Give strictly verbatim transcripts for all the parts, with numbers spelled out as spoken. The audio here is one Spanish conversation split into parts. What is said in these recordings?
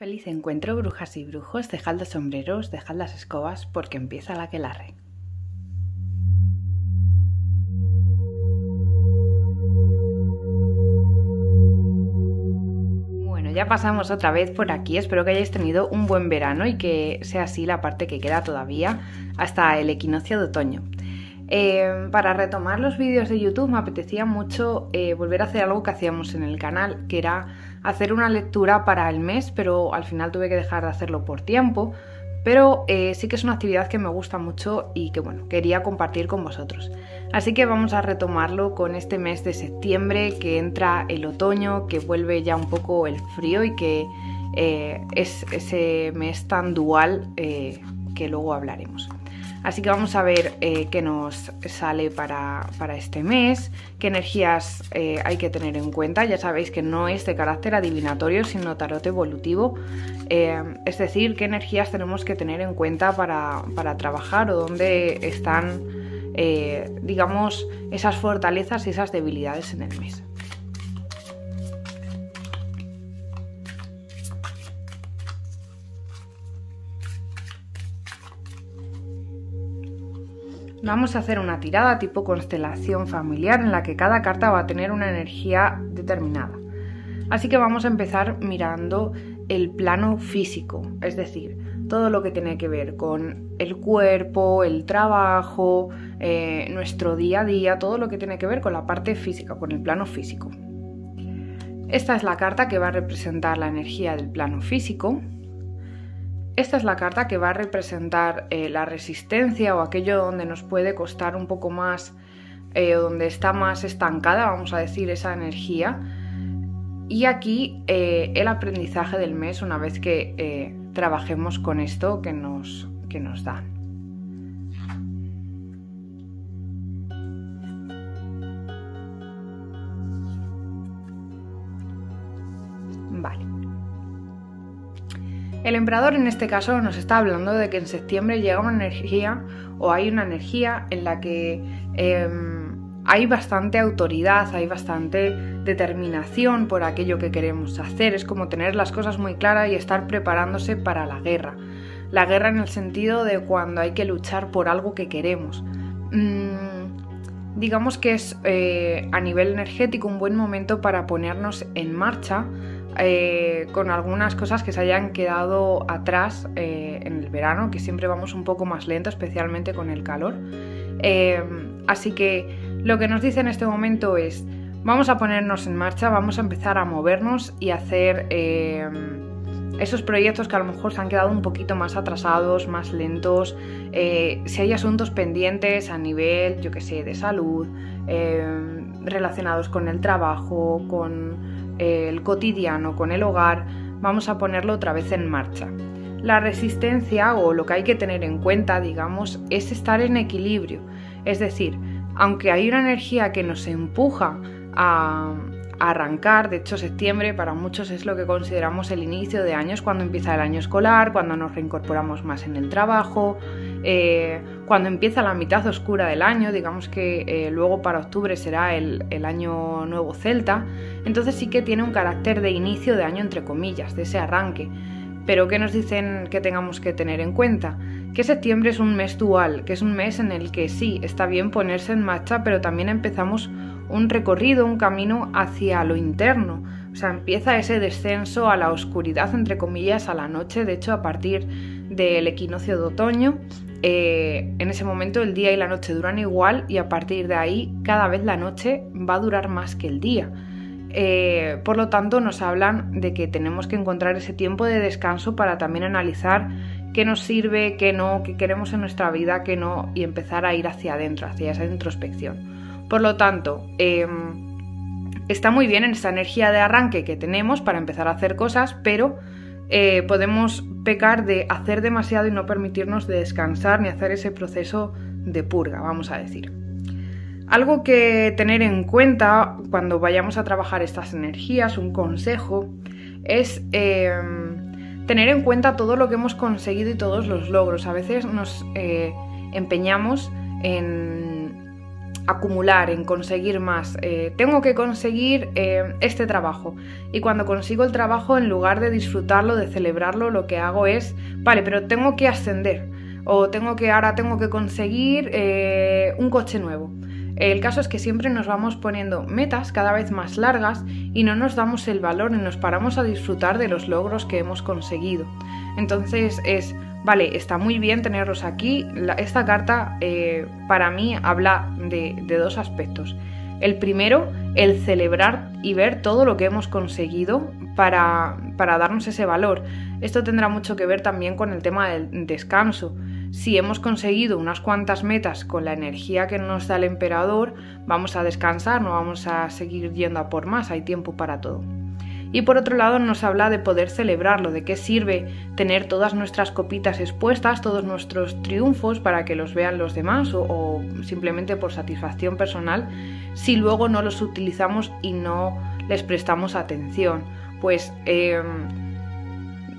Feliz encuentro, brujas y brujos, dejad los sombreros, dejad las escobas, porque empieza la aquelarre. Bueno, ya pasamos otra vez por aquí, espero que hayáis tenido un buen verano y que sea así la parte que queda todavía hasta el equinoccio de otoño. Eh, para retomar los vídeos de YouTube me apetecía mucho eh, volver a hacer algo que hacíamos en el canal, que era hacer una lectura para el mes, pero al final tuve que dejar de hacerlo por tiempo, pero eh, sí que es una actividad que me gusta mucho y que bueno, quería compartir con vosotros. Así que vamos a retomarlo con este mes de septiembre, que entra el otoño, que vuelve ya un poco el frío y que eh, es ese mes tan dual eh, que luego hablaremos. Así que vamos a ver eh, qué nos sale para, para este mes, qué energías eh, hay que tener en cuenta. Ya sabéis que no es de carácter adivinatorio, sino tarot evolutivo. Eh, es decir, qué energías tenemos que tener en cuenta para, para trabajar o dónde están, eh, digamos, esas fortalezas y esas debilidades en el mes. Vamos a hacer una tirada tipo constelación familiar en la que cada carta va a tener una energía determinada. Así que vamos a empezar mirando el plano físico, es decir, todo lo que tiene que ver con el cuerpo, el trabajo, eh, nuestro día a día, todo lo que tiene que ver con la parte física, con el plano físico. Esta es la carta que va a representar la energía del plano físico. Esta es la carta que va a representar eh, la resistencia o aquello donde nos puede costar un poco más, eh, donde está más estancada, vamos a decir, esa energía. Y aquí eh, el aprendizaje del mes una vez que eh, trabajemos con esto que nos, que nos dan. El emperador en este caso nos está hablando de que en septiembre llega una energía o hay una energía en la que eh, hay bastante autoridad, hay bastante determinación por aquello que queremos hacer. Es como tener las cosas muy claras y estar preparándose para la guerra. La guerra en el sentido de cuando hay que luchar por algo que queremos. Mm, digamos que es eh, a nivel energético un buen momento para ponernos en marcha. Eh, con algunas cosas que se hayan quedado atrás eh, en el verano, que siempre vamos un poco más lento, especialmente con el calor. Eh, así que lo que nos dice en este momento es, vamos a ponernos en marcha, vamos a empezar a movernos y a hacer eh, esos proyectos que a lo mejor se han quedado un poquito más atrasados, más lentos. Eh, si hay asuntos pendientes a nivel, yo que sé, de salud, eh, relacionados con el trabajo, con el cotidiano, con el hogar, vamos a ponerlo otra vez en marcha. La resistencia o lo que hay que tener en cuenta, digamos, es estar en equilibrio. Es decir, aunque hay una energía que nos empuja a arrancar, de hecho septiembre para muchos es lo que consideramos el inicio de año, es cuando empieza el año escolar, cuando nos reincorporamos más en el trabajo, eh, cuando empieza la mitad oscura del año, digamos que eh, luego para octubre será el, el año nuevo celta, entonces sí que tiene un carácter de inicio de año entre comillas, de ese arranque. Pero ¿qué nos dicen que tengamos que tener en cuenta? Que septiembre es un mes dual, que es un mes en el que sí, está bien ponerse en marcha, pero también empezamos un recorrido, un camino hacia lo interno. O sea, empieza ese descenso a la oscuridad, entre comillas, a la noche. De hecho, a partir del equinoccio de otoño, eh, en ese momento el día y la noche duran igual y a partir de ahí cada vez la noche va a durar más que el día. Eh, por lo tanto, nos hablan de que tenemos que encontrar ese tiempo de descanso para también analizar qué nos sirve, qué no, qué queremos en nuestra vida, qué no, y empezar a ir hacia adentro, hacia esa introspección. Por lo tanto, eh, está muy bien en esa energía de arranque que tenemos para empezar a hacer cosas, pero eh, podemos pecar de hacer demasiado y no permitirnos de descansar ni hacer ese proceso de purga, vamos a decir. Algo que tener en cuenta cuando vayamos a trabajar estas energías, un consejo, es eh, tener en cuenta todo lo que hemos conseguido y todos los logros. A veces nos eh, empeñamos en acumular, en conseguir más. Eh, tengo que conseguir eh, este trabajo. Y cuando consigo el trabajo, en lugar de disfrutarlo, de celebrarlo, lo que hago es, vale, pero tengo que ascender. O tengo que, ahora tengo que conseguir eh, un coche nuevo. El caso es que siempre nos vamos poniendo metas cada vez más largas y no nos damos el valor y nos paramos a disfrutar de los logros que hemos conseguido. Entonces es, vale, está muy bien tenerlos aquí. La, esta carta eh, para mí habla de, de dos aspectos. El primero, el celebrar y ver todo lo que hemos conseguido para, para darnos ese valor. Esto tendrá mucho que ver también con el tema del descanso. Si hemos conseguido unas cuantas metas con la energía que nos da el emperador, vamos a descansar, no vamos a seguir yendo a por más, hay tiempo para todo. Y por otro lado nos habla de poder celebrarlo, de qué sirve tener todas nuestras copitas expuestas, todos nuestros triunfos para que los vean los demás o, o simplemente por satisfacción personal, si luego no los utilizamos y no les prestamos atención. Pues... Eh,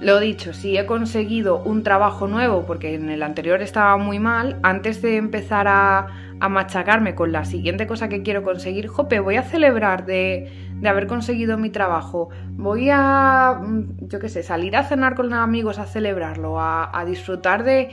Lo dicho, si he conseguido un trabajo nuevo, porque en el anterior estaba muy mal, antes de empezar a, a machacarme con la siguiente cosa que quiero conseguir, jope, voy a celebrar de, de haber conseguido mi trabajo, voy a, yo qué sé, salir a cenar con amigos a celebrarlo, a, a disfrutar de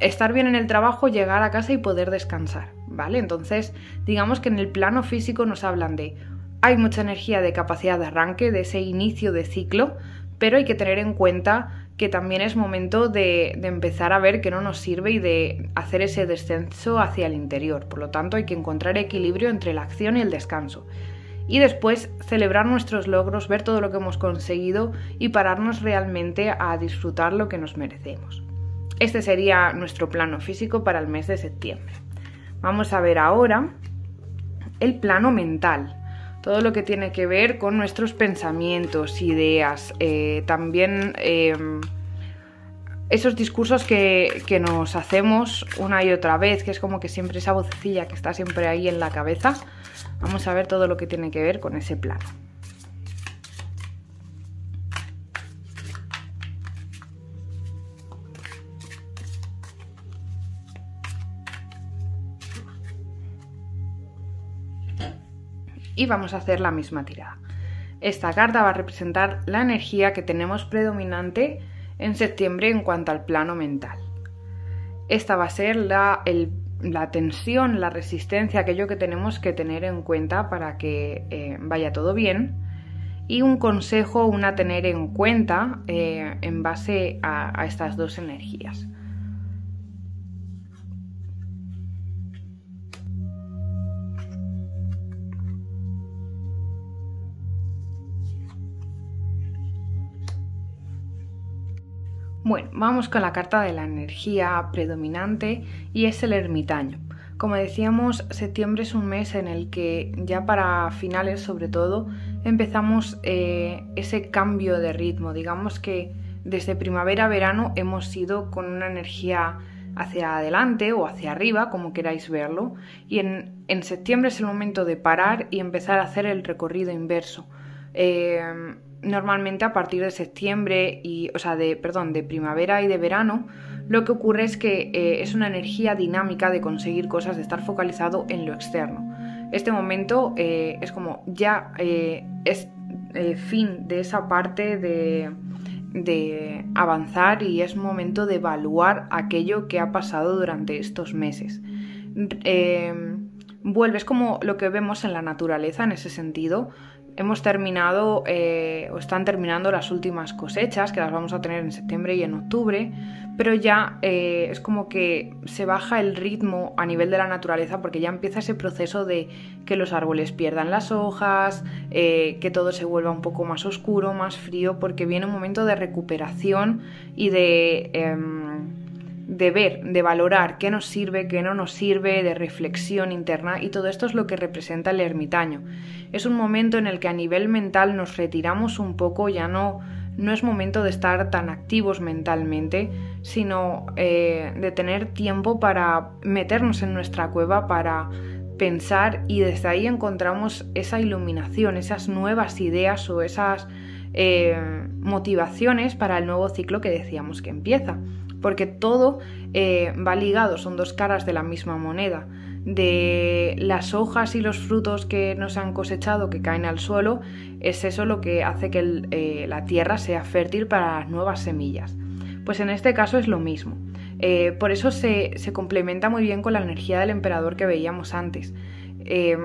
estar bien en el trabajo, llegar a casa y poder descansar, ¿vale? Entonces, digamos que en el plano físico nos hablan de, hay mucha energía de capacidad de arranque, de ese inicio de ciclo, pero hay que tener en cuenta que también es momento de, de empezar a ver qué no nos sirve y de hacer ese descenso hacia el interior. Por lo tanto, hay que encontrar equilibrio entre la acción y el descanso. Y después, celebrar nuestros logros, ver todo lo que hemos conseguido y pararnos realmente a disfrutar lo que nos merecemos. Este sería nuestro plano físico para el mes de septiembre. Vamos a ver ahora el plano mental. Todo lo que tiene que ver con nuestros pensamientos, ideas, eh, también eh, esos discursos que, que nos hacemos una y otra vez, que es como que siempre esa vocecilla que está siempre ahí en la cabeza. Vamos a ver todo lo que tiene que ver con ese plano. Y vamos a hacer la misma tirada. Esta carta va a representar la energía que tenemos predominante en septiembre en cuanto al plano mental. Esta va a ser la, el, la tensión, la resistencia, aquello que tenemos que tener en cuenta para que eh, vaya todo bien. Y un consejo, una tener en cuenta eh, en base a, a estas dos energías. Bueno, vamos con la carta de la energía predominante y es el ermitaño. Como decíamos, septiembre es un mes en el que ya para finales sobre todo empezamos eh, ese cambio de ritmo. Digamos que desde primavera a verano hemos ido con una energía hacia adelante o hacia arriba, como queráis verlo. Y en, en septiembre es el momento de parar y empezar a hacer el recorrido inverso. Eh, Normalmente a partir de septiembre y, o sea, de, perdón, de primavera y de verano, lo que ocurre es que eh, es una energía dinámica de conseguir cosas, de estar focalizado en lo externo. Este momento eh, es como ya eh, es eh, fin de esa parte de, de avanzar y es momento de evaluar aquello que ha pasado durante estos meses. Eh, vuelves como lo que vemos en la naturaleza en ese sentido. Hemos terminado eh, o están terminando las últimas cosechas, que las vamos a tener en septiembre y en octubre, pero ya eh, es como que se baja el ritmo a nivel de la naturaleza porque ya empieza ese proceso de que los árboles pierdan las hojas, eh, que todo se vuelva un poco más oscuro, más frío, porque viene un momento de recuperación y de... Eh, de ver, de valorar qué nos sirve, qué no nos sirve, de reflexión interna, y todo esto es lo que representa el ermitaño. Es un momento en el que a nivel mental nos retiramos un poco, ya no, no es momento de estar tan activos mentalmente, sino eh, de tener tiempo para meternos en nuestra cueva, para pensar, y desde ahí encontramos esa iluminación, esas nuevas ideas o esas eh, motivaciones para el nuevo ciclo que decíamos que empieza. Porque todo eh, va ligado, son dos caras de la misma moneda. de las hojas y los frutos que no se han cosechado, que caen al suelo, es eso lo que hace que el, eh, la tierra sea fértil para las nuevas semillas. Pues en este caso es lo mismo. Eh, por eso se, se complementa muy bien con la energía del emperador que veíamos antes. Eh,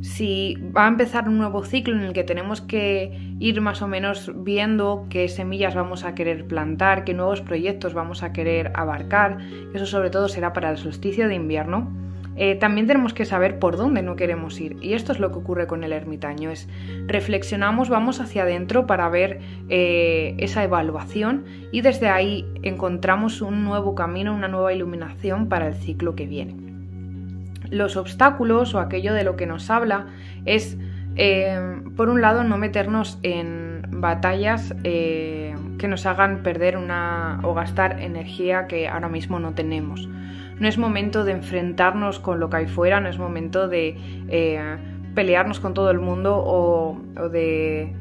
si va a empezar un nuevo ciclo en el que tenemos que ir más o menos viendo qué semillas vamos a querer plantar, qué nuevos proyectos vamos a querer abarcar, eso sobre todo será para el solsticio de invierno. Eh, también tenemos que saber por dónde no queremos ir, y esto es lo que ocurre con el ermitaño, es reflexionamos, vamos hacia adentro para ver eh, esa evaluación, y desde ahí encontramos un nuevo camino, una nueva iluminación para el ciclo que viene. Los obstáculos o aquello de lo que nos habla es, eh, por un lado, no meternos en batallas eh, que nos hagan perder una o gastar energía que ahora mismo no tenemos. No es momento de enfrentarnos con lo que hay fuera, no es momento de eh, pelearnos con todo el mundo o, o de...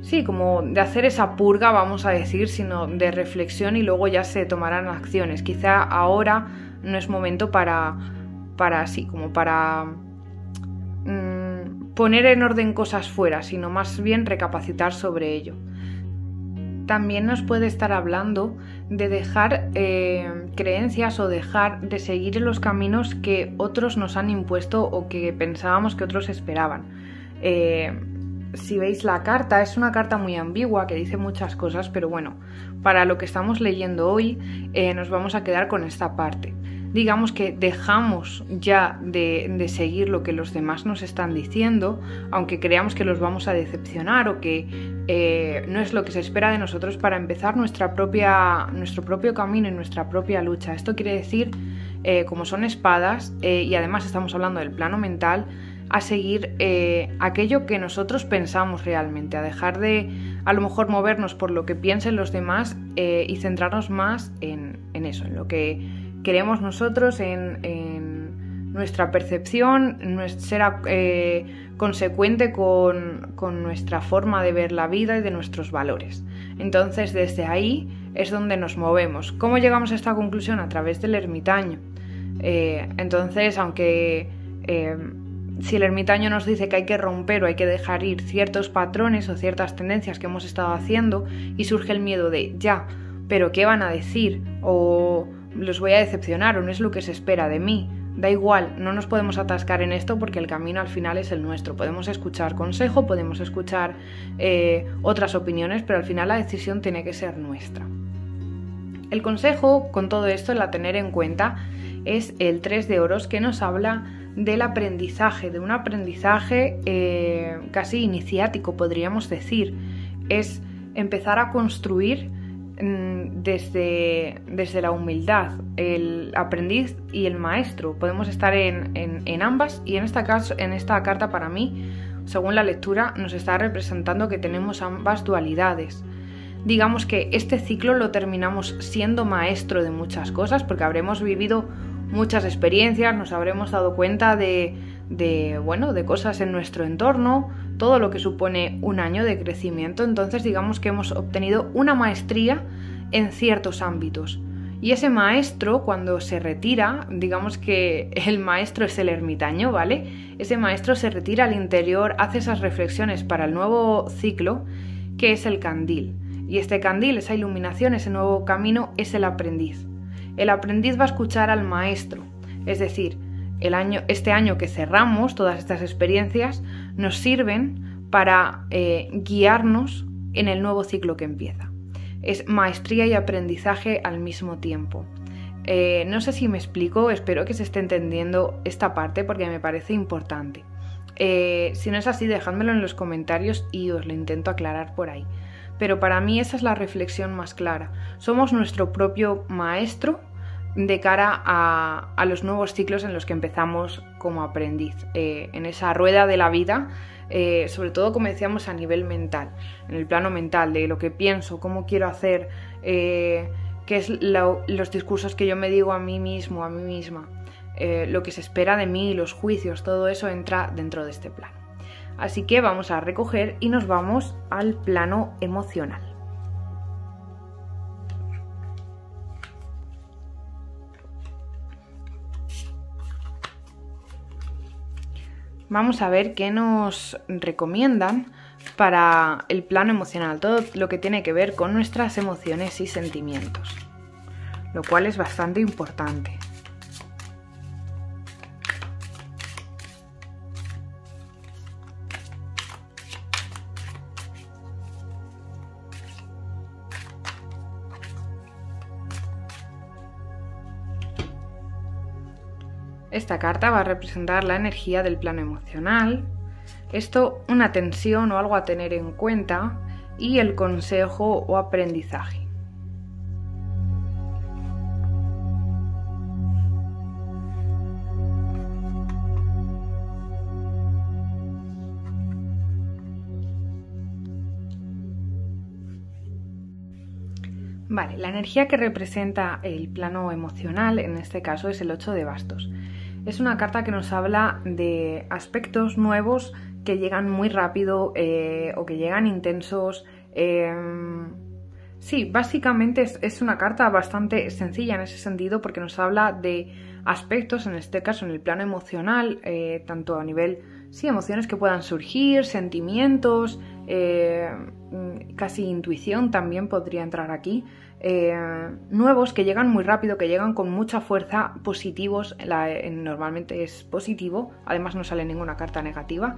Sí, como de hacer esa purga, vamos a decir, sino de reflexión, y luego ya se tomarán acciones. Quizá ahora no es momento para... para así, como para... Mmm, poner en orden cosas fuera, sino más bien recapacitar sobre ello. También nos puede estar hablando de dejar eh, creencias o dejar de seguir los caminos que otros nos han impuesto o que pensábamos que otros esperaban. Eh, si veis la carta, es una carta muy ambigua que dice muchas cosas, pero bueno, para lo que estamos leyendo hoy eh, nos vamos a quedar con esta parte. Digamos que dejamos ya de, de seguir lo que los demás nos están diciendo, aunque creamos que los vamos a decepcionar o que eh, no es lo que se espera de nosotros, para empezar nuestra propia, nuestro propio camino y nuestra propia lucha. Esto quiere decir, eh, como son espadas, eh, y además estamos hablando del plano mental, a seguir eh, aquello que nosotros pensamos realmente, a dejar de a lo mejor movernos por lo que piensen los demás eh, y centrarnos más en, en eso, en lo que queremos nosotros, en, en nuestra percepción, ser eh, consecuente con, con nuestra forma de ver la vida y de nuestros valores. Entonces, desde ahí es donde nos movemos. ¿Cómo llegamos a esta conclusión? A través del ermitaño. Eh, entonces, aunque eh, si el ermitaño nos dice que hay que romper o hay que dejar ir ciertos patrones o ciertas tendencias que hemos estado haciendo, y surge el miedo de, ya, pero ¿qué van a decir? O... los voy a decepcionar, o no es lo que se espera de mí. Da igual, no nos podemos atascar en esto porque el camino al final es el nuestro. Podemos escuchar consejo, podemos escuchar eh, otras opiniones, pero al final la decisión tiene que ser nuestra. El consejo con todo esto, la tener en cuenta, es el tres de oros, que nos habla del aprendizaje, de un aprendizaje eh, casi iniciático, podríamos decir. Es empezar a construir Desde, desde la humildad, el aprendiz y el maestro. Podemos estar en, en, en ambas, y en esta, caso, en esta carta, para mí, según la lectura, nos está representando que tenemos ambas dualidades. Digamos que este ciclo lo terminamos siendo maestro de muchas cosas, porque habremos vivido muchas experiencias, nos habremos dado cuenta de, de, bueno, de cosas en nuestro entorno, todo lo que supone un año de crecimiento. Entonces digamos que hemos obtenido una maestría en ciertos ámbitos, y ese maestro, cuando se retira, digamos que el maestro es el ermitaño, ¿vale? Ese maestro se retira al interior, hace esas reflexiones para el nuevo ciclo, que es el candil, y este candil, esa iluminación, ese nuevo camino, es el aprendiz. El aprendiz va a escuchar al maestro, es decir, El año, este año que cerramos, todas estas experiencias nos sirven para eh, guiarnos en el nuevo ciclo que empieza. Es maestría y aprendizaje al mismo tiempo. Eh, no sé si me explico, espero que se esté entendiendo esta parte porque me parece importante. Eh, si no es así, dejádmelo en los comentarios y os lo intento aclarar por ahí. Pero para mí esa es la reflexión más clara. Somos nuestro propio maestro de cara a, a los nuevos ciclos en los que empezamos como aprendiz, eh, en esa rueda de la vida, eh, sobre todo, como decíamos, a nivel mental, en el plano mental, de lo que pienso, cómo quiero hacer, eh, qué es lo, los discursos que yo me digo a mí mismo, a mí misma, eh, lo que se espera de mí, los juicios, todo eso entra dentro de este plano. Así que vamos a recoger y nos vamos al plano emocional. Vamos a ver qué nos recomiendan para el plano emocional, todo lo que tiene que ver con nuestras emociones y sentimientos, lo cual es bastante importante. Esta carta va a representar la energía del plano emocional, esto una tensión o algo a tener en cuenta y el consejo o aprendizaje. Vale, la energía que representa el plano emocional en este caso es el ocho de bastos. Es una carta que nos habla de aspectos nuevos que llegan muy rápido eh, o que llegan intensos. Eh, sí, básicamente es, es una carta bastante sencilla en ese sentido porque nos habla de aspectos, en este caso en el plano emocional, eh, tanto a nivel, sí, emociones que puedan surgir, sentimientos, eh, casi intuición también podría entrar aquí. Eh, nuevos que llegan muy rápido, que llegan con mucha fuerza, positivos, la, eh, normalmente es positivo, además no sale ninguna carta negativa,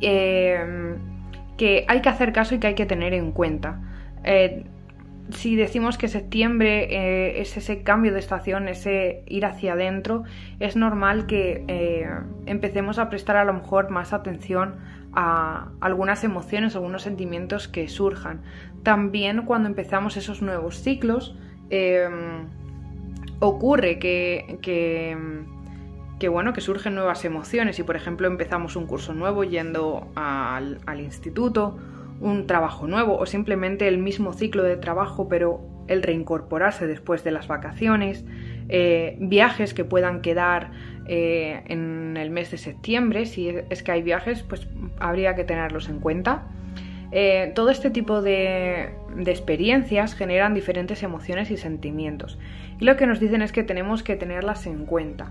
eh, que hay que hacer caso y que hay que tener en cuenta. Eh, si decimos que septiembre eh, es ese cambio de estación, ese ir hacia adentro, es normal que eh, empecemos a prestar a lo mejor más atención a algunas emociones, algunos sentimientos que surjan. También cuando empezamos esos nuevos ciclos eh, ocurre que, que, que, bueno, que surgen nuevas emociones. Si por ejemplo empezamos un curso nuevo yendo al, al instituto, un trabajo nuevo o simplemente el mismo ciclo de trabajo pero el reincorporarse después de las vacaciones, eh, viajes que puedan quedar eh, en el mes de septiembre, si es que hay viajes pues habría que tenerlos en cuenta. Eh, todo este tipo de, de experiencias generan diferentes emociones y sentimientos y lo que nos dicen es que tenemos que tenerlas en cuenta.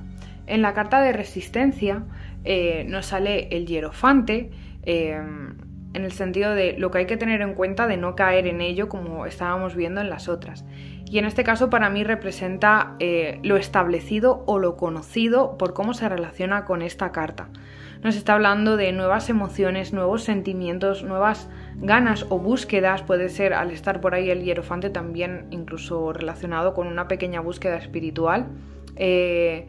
En la carta de resistencia eh, nos sale el hierofante, eh, en el sentido de lo que hay que tener en cuenta de no caer en ello como estábamos viendo en las otras. Y en este caso para mí representa eh, lo establecido o lo conocido por cómo se relaciona con esta carta. Nos está hablando de nuevas emociones, nuevos sentimientos, nuevas ganas o búsquedas. Puede ser, al estar por ahí el hierofante, también incluso relacionado con una pequeña búsqueda espiritual. Eh,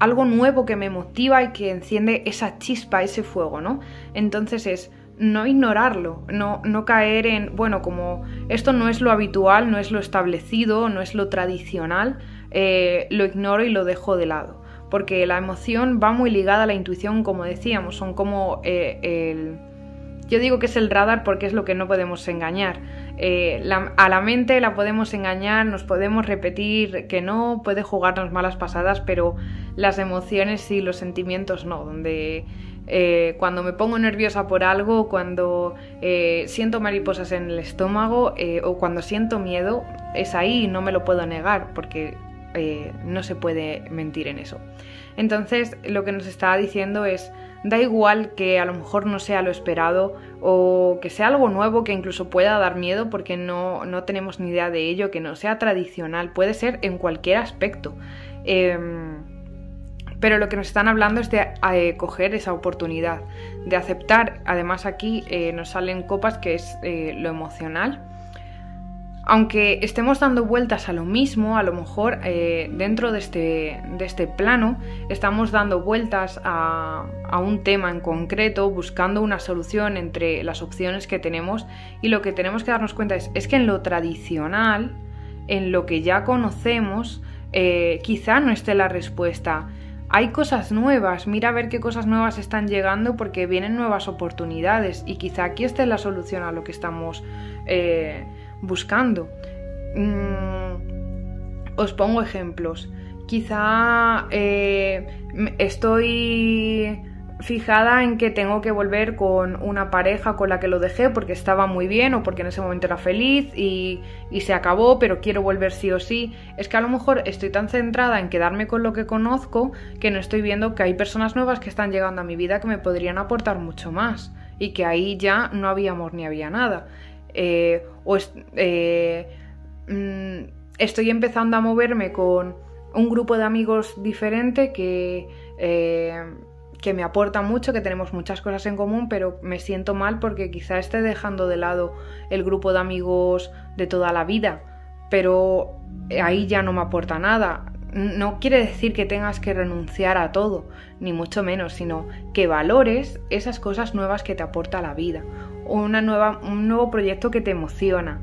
algo nuevo que me motiva y que enciende esa chispa, ese fuego, ¿no? Entonces es no ignorarlo, no, no caer en, bueno, como esto no es lo habitual, no es lo establecido, no es lo tradicional, eh, lo ignoro y lo dejo de lado. Porque la emoción va muy ligada a la intuición, como decíamos, son como eh, el... Yo digo que es el radar porque es lo que no podemos engañar. Eh, la, a la mente la podemos engañar, nos podemos repetir que no, puede jugarnos malas pasadas, pero las emociones y los sentimientos no, donde... Eh, cuando me pongo nerviosa por algo, cuando eh, siento mariposas en el estómago eh, o cuando siento miedo, es ahí y no me lo puedo negar porque eh, no se puede mentir en eso. Entonces lo que nos está diciendo es, da igual que a lo mejor no sea lo esperado o que sea algo nuevo que incluso pueda dar miedo porque no, no tenemos ni idea de ello, que no sea tradicional, puede ser en cualquier aspecto. Eh, Pero lo que nos están hablando es de eh, coger esa oportunidad, de aceptar. Además aquí eh, nos salen copas, que es eh, lo emocional. Aunque estemos dando vueltas a lo mismo, a lo mejor eh, dentro de este, de este plano estamos dando vueltas a, a un tema en concreto, buscando una solución entre las opciones que tenemos, y lo que tenemos que darnos cuenta es, es que en lo tradicional, en lo que ya conocemos, eh, quizá no esté la respuesta. Hay cosas nuevas, mira a ver qué cosas nuevas están llegando porque vienen nuevas oportunidades y quizá aquí esté la solución a lo que estamos eh, buscando. Mm, os pongo ejemplos. Quizá eh, estoy fijada en que tengo que volver con una pareja con la que lo dejé porque estaba muy bien o porque en ese momento era feliz y, y se acabó, pero quiero volver sí o sí. Es que a lo mejor estoy tan centrada en quedarme con lo que conozco que no estoy viendo que hay personas nuevas que están llegando a mi vida que me podrían aportar mucho más y que ahí ya no había amor ni había nada. Eh, o es, eh, mmm, estoy empezando a moverme con un grupo de amigos diferente que... Eh, que me aporta mucho, que tenemos muchas cosas en común, pero me siento mal porque quizá esté dejando de lado el grupo de amigos de toda la vida, pero ahí ya no me aporta nada. No quiere decir que tengas que renunciar a todo, ni mucho menos, sino que valores esas cosas nuevas que te aporta la vida, o una nueva, un nuevo proyecto que te emociona.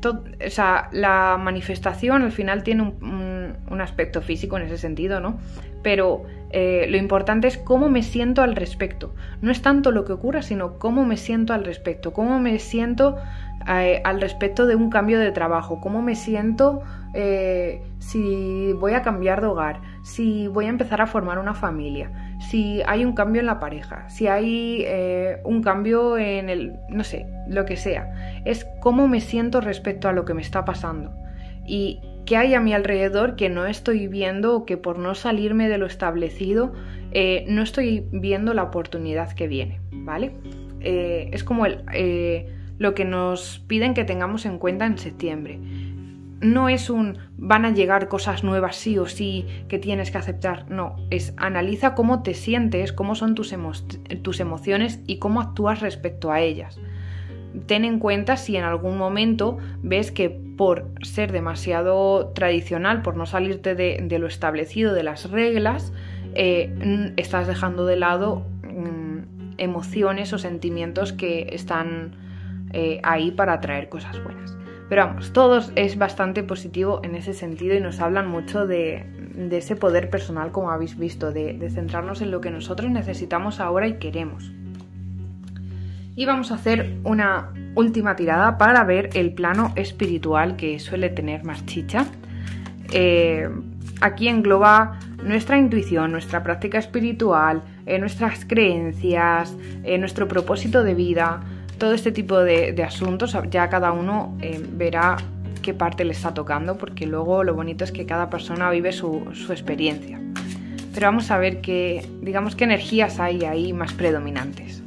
Todo, o sea, la manifestación al final tiene un, un, un aspecto físico en ese sentido, ¿no? Pero eh, lo importante es cómo me siento al respecto. No es tanto lo que ocurra, sino cómo me siento al respecto. Cómo me siento eh, al respecto de un cambio de trabajo. Cómo me siento eh, si voy a cambiar de hogar. Si voy a empezar a formar una familia. Si hay un cambio en la pareja. Si hay eh, un cambio en el... no sé, lo que sea. Es cómo me siento respecto a lo que me está pasando. Y qué hay a mi alrededor que no estoy viendo o que por no salirme de lo establecido eh, no estoy viendo la oportunidad que viene, ¿vale? Eh, es como el, eh, lo que nos piden que tengamos en cuenta en septiembre. No es un van a llegar cosas nuevas sí o sí que tienes que aceptar, no, es analiza cómo te sientes, cómo son tus, emo tus emociones y cómo actúas respecto a ellas. Ten en cuenta si en algún momento ves que por ser demasiado tradicional, por no salirte de, de lo establecido, de las reglas, eh, estás dejando de lado mm, emociones o sentimientos que están eh, ahí para traer cosas buenas. Pero vamos, todo es bastante positivo en ese sentido y nos hablan mucho de, de ese poder personal, como habéis visto, de, de centrarnos en lo que nosotros necesitamos ahora y queremos. Y vamos a hacer una última tirada para ver el plano espiritual, que suele tener más chicha. Eh, aquí engloba nuestra intuición, nuestra práctica espiritual, eh, nuestras creencias, eh, nuestro propósito de vida, todo este tipo de, de asuntos. Ya cada uno eh, verá qué parte le está tocando, porque luego lo bonito es que cada persona vive su, su experiencia. Pero vamos a ver qué, digamos, qué energías hay ahí más predominantes.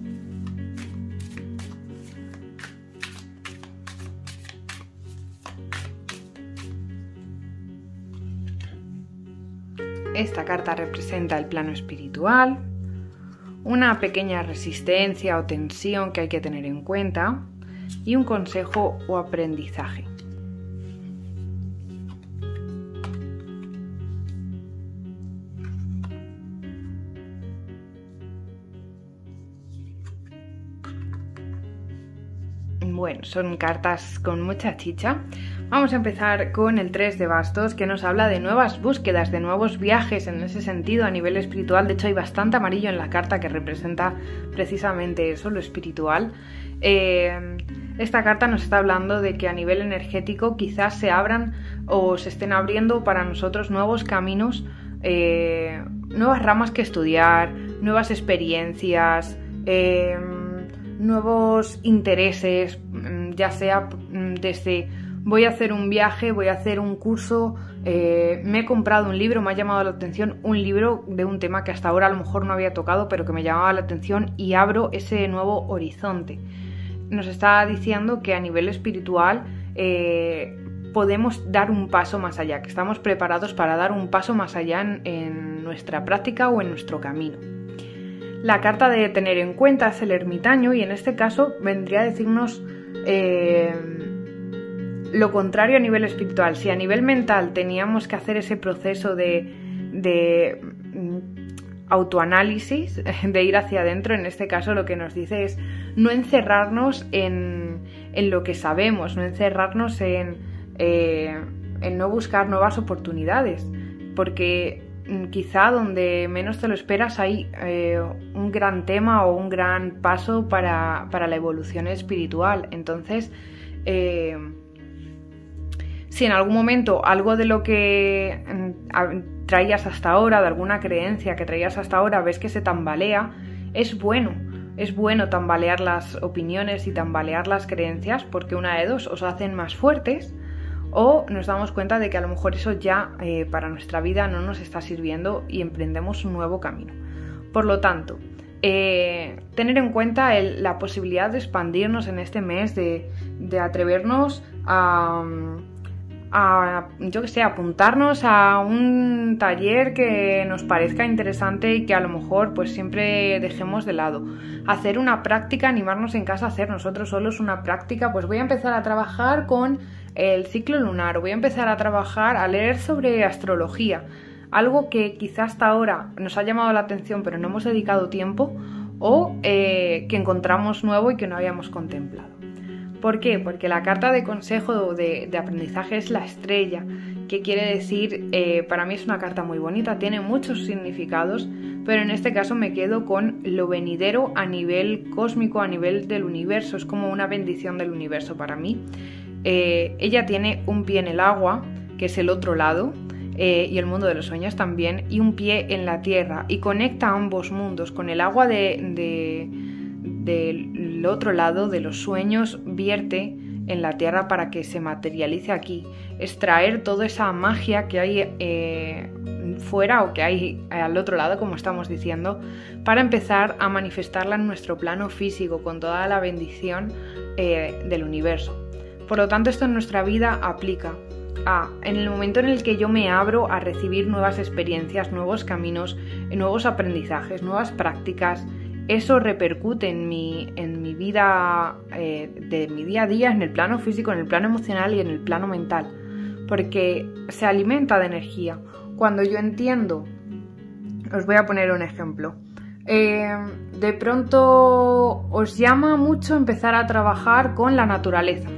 Esta carta representa el plano espiritual, una pequeña resistencia o tensión que hay que tener en cuenta y un consejo o aprendizaje. Bueno, son cartas con mucha chicha. Vamos a empezar con el tres de bastos, que nos habla de nuevas búsquedas, de nuevos viajes en ese sentido a nivel espiritual. De hecho, hay bastante amarillo en la carta que representa precisamente eso, lo espiritual. Eh, esta carta nos está hablando de que a nivel energético quizás se abran o se estén abriendo para nosotros nuevos caminos, eh, nuevas ramas que estudiar, nuevas experiencias, eh, nuevos intereses, ya sea desde... voy a hacer un viaje, voy a hacer un curso, eh, me he comprado un libro, me ha llamado la atención un libro de un tema que hasta ahora a lo mejor no había tocado, pero que me llamaba la atención y abro ese nuevo horizonte. Nos está diciendo que a nivel espiritual eh, podemos dar un paso más allá, que estamos preparados para dar un paso más allá en, en nuestra práctica o en nuestro camino. La carta de tener en cuenta es el ermitaño y en este caso vendría a decirnos... Eh, lo contrario a nivel espiritual. Si a nivel mental teníamos que hacer ese proceso de, de autoanálisis, de ir hacia adentro, en este caso lo que nos dice es no encerrarnos en, en lo que sabemos, no encerrarnos en, eh, en no buscar nuevas oportunidades, porque quizá donde menos te lo esperas hay eh, un gran tema o un gran paso para, para la evolución espiritual. Entonces... Eh, si en algún momento algo de lo que traías hasta ahora, de alguna creencia que traías hasta ahora, ves que se tambalea, es bueno, es bueno tambalear las opiniones y tambalear las creencias, porque una de dos, os hacen más fuertes o nos damos cuenta de que a lo mejor eso ya eh, para nuestra vida no nos está sirviendo y emprendemos un nuevo camino. Por lo tanto, eh, tener en cuenta el, la posibilidad de expandirnos en este mes, de, de atrevernos a... a, yo que sé, apuntarnos a un taller que nos parezca interesante y que a lo mejor pues siempre dejemos de lado. Hacer una práctica, animarnos en casa a hacer nosotros solos una práctica, pues voy a empezar a trabajar con el ciclo lunar, o voy a empezar a trabajar, a leer sobre astrología, algo que quizás hasta ahora nos ha llamado la atención pero no hemos dedicado tiempo, o eh, que encontramos nuevo y que no habíamos contemplado. ¿Por qué? Porque la carta de consejo de, de aprendizaje es la estrella, que quiere decir, eh, para mí es una carta muy bonita, tiene muchos significados, pero en este caso me quedo con lo venidero a nivel cósmico, a nivel del universo, es como una bendición del universo para mí. Eh, ella tiene un pie en el agua, que es el otro lado, eh, y el mundo de los sueños también, y un pie en la tierra, y conecta ambos mundos, con el agua de... de del otro lado de los sueños, vierte en la tierra para que se materialice aquí, extraer toda esa magia que hay eh, fuera o que hay al otro lado, como estamos diciendo, para empezar a manifestarla en nuestro plano físico con toda la bendición eh, del universo. Por lo tanto, esto en nuestra vida aplica a, en el momento en el que yo me abro a recibir nuevas experiencias, nuevos caminos, nuevos aprendizajes, nuevas prácticas. Eso repercute en mi, en mi vida, eh, de mi día a día, en el plano físico, en el plano emocional y en el plano mental, porque se alimenta de energía. Cuando yo entiendo, os voy a poner un ejemplo, eh, de pronto os llama mucho empezar a trabajar con la naturaleza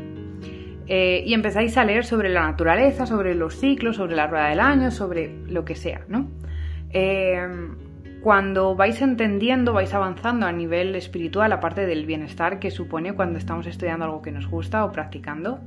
eh, y empezáis a leer sobre la naturaleza, sobre los ciclos, sobre la rueda del año, sobre lo que sea, ¿no? Eh, Cuando vais entendiendo, vais avanzando a nivel espiritual, aparte del bienestar que supone cuando estamos estudiando algo que nos gusta o practicando.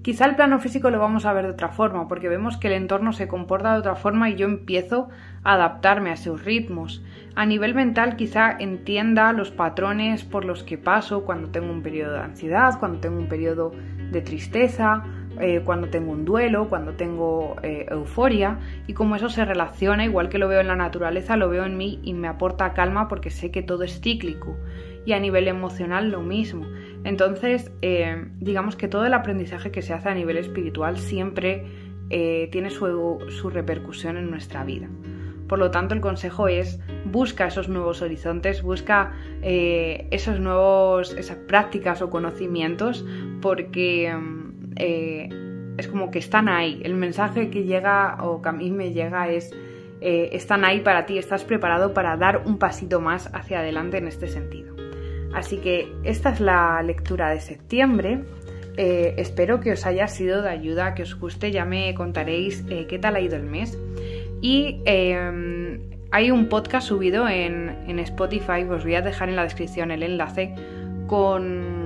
Quizá el plano físico lo vamos a ver de otra forma, porque vemos que el entorno se comporta de otra forma y yo empiezo a adaptarme a sus ritmos. A nivel mental quizá entienda los patrones por los que paso cuando tengo un periodo de ansiedad, cuando tengo un periodo de tristeza, Eh, cuando tengo un duelo, cuando tengo eh, euforia, y como eso se relaciona, igual que lo veo en la naturaleza, lo veo en mí y me aporta calma porque sé que todo es cíclico, y a nivel emocional lo mismo. Entonces, eh, digamos que todo el aprendizaje que se hace a nivel espiritual siempre eh, tiene su, su repercusión en nuestra vida. Por lo tanto, el consejo es: busca esos nuevos horizontes, busca eh, esos nuevos, esas prácticas o conocimientos, porque Eh, Eh, es como que están ahí. El mensaje que llega o que a mí me llega es eh, están ahí para ti, estás preparado para dar un pasito más hacia adelante en este sentido. Así que esta es la lectura de septiembre. Eh, espero que os haya sido de ayuda, que os guste. Ya me contaréis eh, qué tal ha ido el mes. Y eh, hay un podcast subido en, en Spotify, os voy a dejar en la descripción el enlace con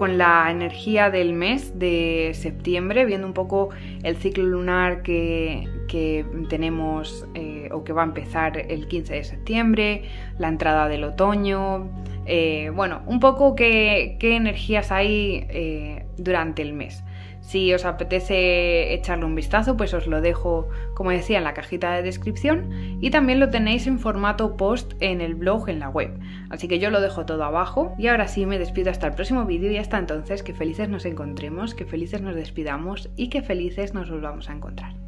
con la energía del mes de septiembre, viendo un poco el ciclo lunar que, que tenemos eh, o que va a empezar el quince de septiembre, la entrada del otoño, eh, bueno, un poco qué, qué energías hay eh, durante el mes. Si os apetece echarle un vistazo, pues os lo dejo, como decía, en la cajita de descripción, y también lo tenéis en formato post en el blog, en la web. Así que yo lo dejo todo abajo y ahora sí me despido hasta el próximo vídeo, y hasta entonces que felices nos encontremos, que felices nos despidamos y que felices nos volvamos a encontrar.